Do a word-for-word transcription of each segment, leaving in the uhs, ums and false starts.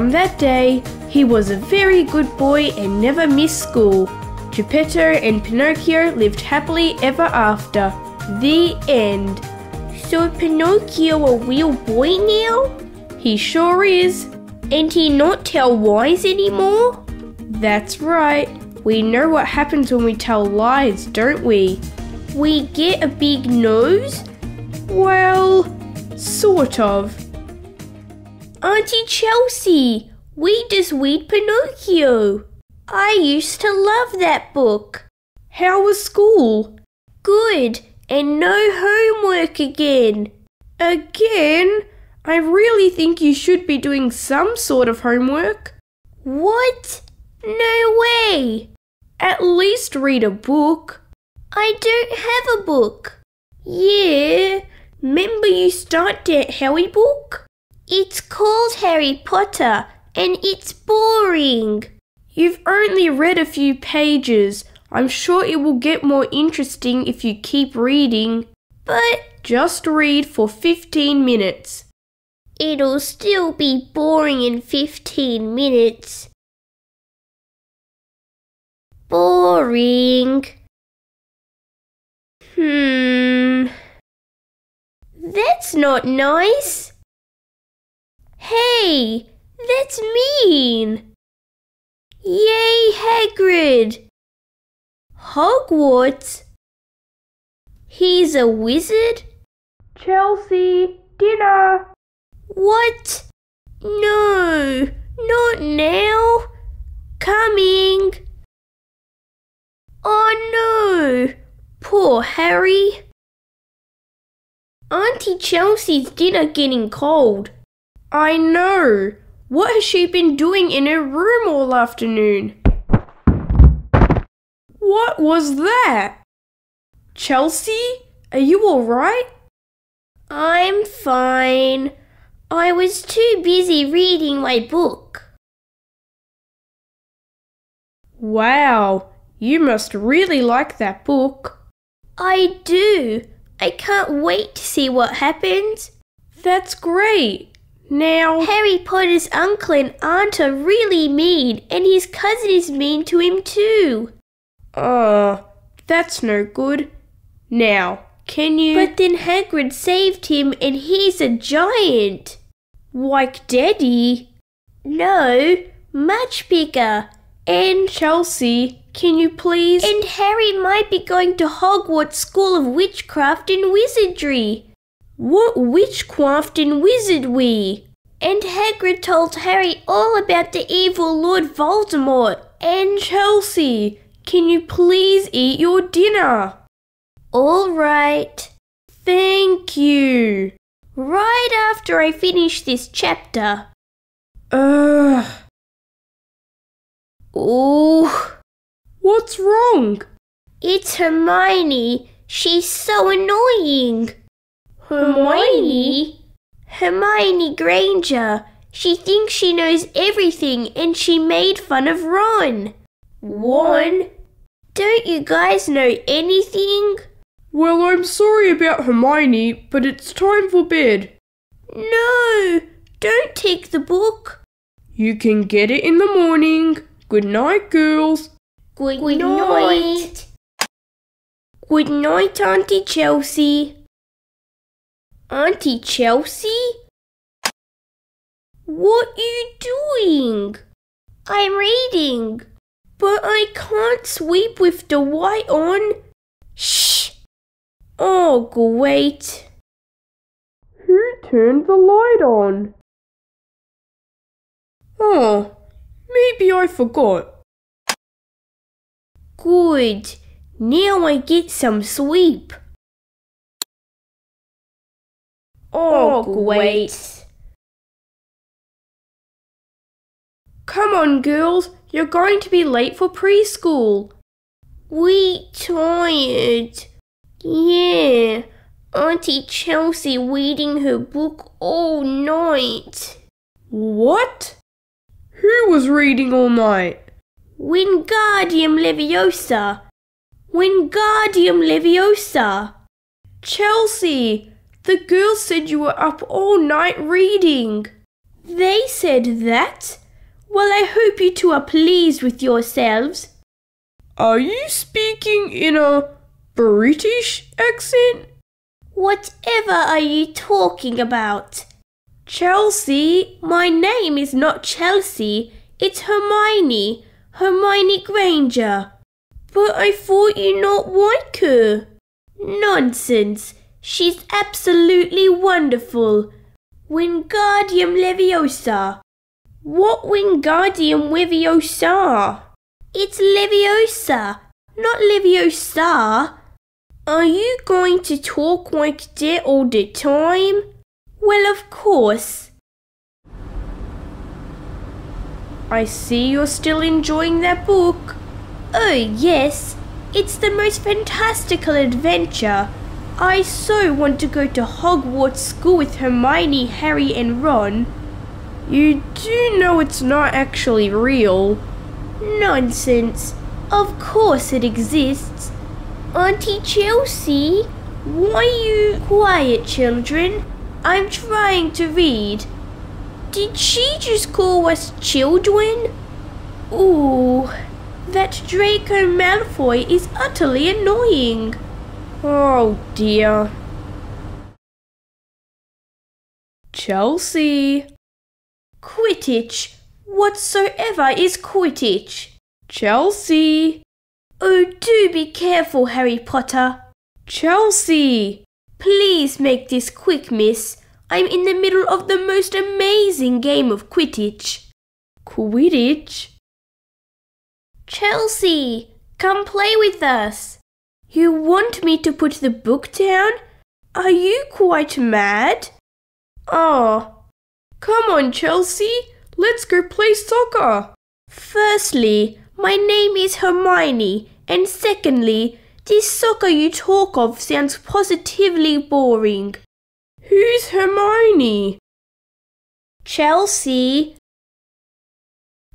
From that day, he was a very good boy and never missed school. Geppetto and Pinocchio lived happily ever after. The end. So Pinocchio a real boy now? He sure is. And he not tell lies anymore? That's right. We know what happens when we tell lies, don't we? We get a big nose? Well, sort of. Auntie Chelsea, we just read Pinocchio. I used to love that book. How was school? Good. And no homework again. Again? I really think you should be doing some sort of homework. What? No way. At least read a book. I don't have a book. Yeah. Remember you start that Harry book? It's called Harry Potter and it's boring. You've only read a few pages. I'm sure it will get more interesting if you keep reading. But just read for fifteen minutes. It'll still be boring in fifteen minutes. Boring. Hmm. That's not nice. Hey, that's mean. Yay, Hagrid. Hogwarts? He's a wizard? Chelsea, dinner! What? No, not now. Coming. Oh no, poor Harry. Auntie Chelsea's dinner getting cold. I know. What has she been doing in her room all afternoon? What was that? Chelsea, are you alright? I'm fine. I was too busy reading my book. Wow, you must really like that book. I do. I can't wait to see what happens. That's great. Now, Harry Potter's uncle and aunt are really mean, and his cousin is mean to him too. Uh, that's no good. Now, can you... But then Hagrid saved him and he's a giant. Like Daddy? No, much bigger. And... Chelsea, can you please... And Harry might be going to Hogwarts School of Witchcraft and Wizardry. What witchcraft and wizardry? And Hagrid told Harry all about the evil Lord Voldemort. And... Chelsea... Can you please eat your dinner? All right. Thank you. Right after I finish this chapter. Ugh. Oh. What's wrong? It's Hermione. She's so annoying. Hermione? Hermione Granger. She thinks she knows everything and she made fun of Ron. Ron? Don't you guys know anything? Well, I'm sorry about Hermione, but it's time for bed. No, don't take the book. You can get it in the morning. Good night, girls. Good, Good night. night. Good night, Auntie Chelsea. Auntie Chelsea? What are you doing? I'm reading. But I can't sweep with the light on. Shh. Oh, great. Who turned the light on? Oh, maybe I forgot. Good. Now I get some sleep. Oh, great. Come on, girls. You're going to be late for preschool. We tired. Yeah, Auntie Chelsea reading her book all night. What? Who was reading all night? Wingardium Leviosa. Wingardium Leviosa. Chelsea, the girls said you were up all night reading. They said that? Well, I hope you two are pleased with yourselves. Are you speaking in a British accent? Whatever are you talking about? Chelsea, my name is not Chelsea, it's Hermione, Hermione Granger. But I thought you not like her. Nonsense, she's absolutely wonderful. Wingardium Leviosa. What Wingardium Leviosa? It's Leviosa, not Leviosa. Are you going to talk like that all the time? Well, of course. I see you're still enjoying that book. Oh yes, it's the most fantastical adventure. I so want to go to Hogwarts School with Hermione, Harry and Ron. You do know it's not actually real. Nonsense. Of course it exists. Auntie Chelsea, why are you quiet, children? I'm trying to read. Did she just call us children? Ooh, that Draco Malfoy is utterly annoying. Oh dear. Chelsea. Quidditch. Whatsoever is Quidditch? Chelsea. Oh, do be careful, Harry Potter. Chelsea. Please make this quick, miss. I'm in the middle of the most amazing game of Quidditch. Quidditch? Chelsea, come play with us. You want me to put the book down? Are you quite mad? Oh, come on, Chelsea. Let's go play soccer. Firstly, my name is Hermione, and secondly, this soccer you talk of sounds positively boring. Who's Hermione? Chelsea.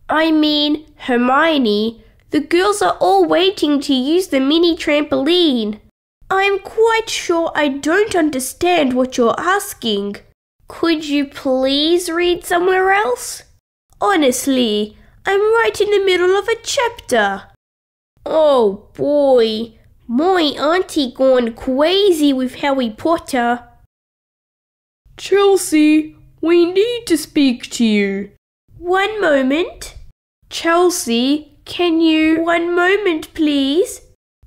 I mean, Hermione. The girls are all waiting to use the mini trampoline. I'm quite sure I don't understand what you're asking. Could you please read somewhere else? Honestly, I'm right in the middle of a chapter. Oh boy, my auntie gone crazy with Harry Potter. Chelsea, we need to speak to you. One moment. Chelsea, can you... One moment, please.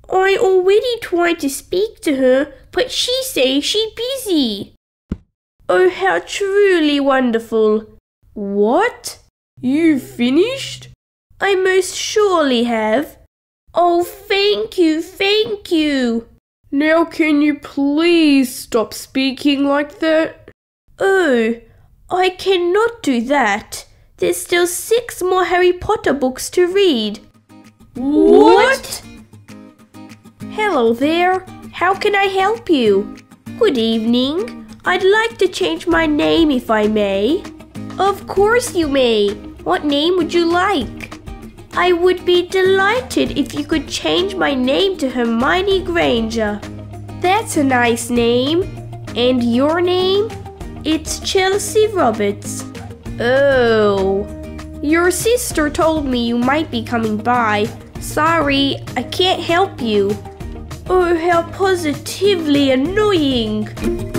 I already tried to speak to her, but she says she's busy. Oh, how truly wonderful. What? You finished? I most surely have. Oh, thank you, thank you. Now can you please stop speaking like that? Oh, I cannot do that. There's still six more Harry Potter books to read. What? Hello there. How can I help you? Good evening. I'd like to change my name if I may. Of course you may. What name would you like? I would be delighted if you could change my name to Hermione Granger. That's a nice name. And your name? It's Chelsea Roberts. Oh, your sister told me you might be coming by. Sorry, I can't help you. Oh, how positively annoying.